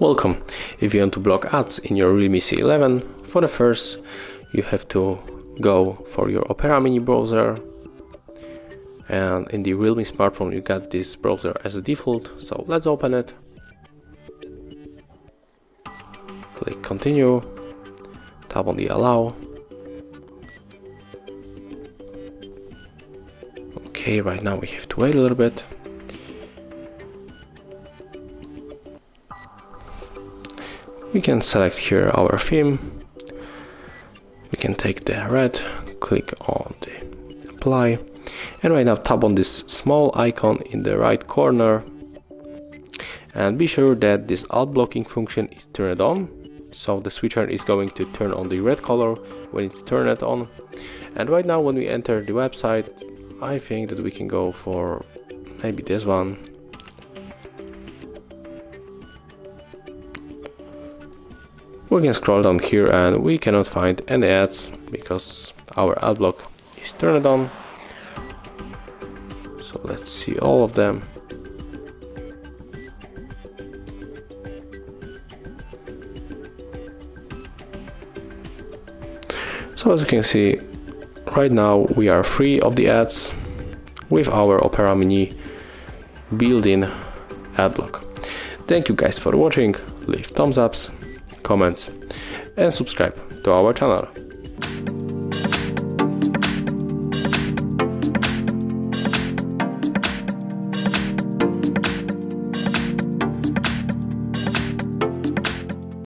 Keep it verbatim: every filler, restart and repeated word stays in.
Welcome! If you want to block ads in your Realme C eleven, for the first you have to go for your Opera Mini browser, and in the Realme smartphone you got this browser as a default, so let's open it. Click continue, tap on the allow. Okay, right now we have to wait a little bit. We can select here our theme, we can take the red, click on the apply, and right now tap on this small icon in the right corner, and be sure that this alt blocking function is turned on, so the switcher is going to turn on the red color when it's turned on. And right now when we enter the website, I think that we can go for maybe this one. We can scroll down here and we cannot find any ads because our ad block is turned on. So let's see all of them. So as you can see, right now we are free of the ads with our Opera Mini built-in ad block. Thank you guys for watching, leave thumbs ups, comments and subscribe to our channel.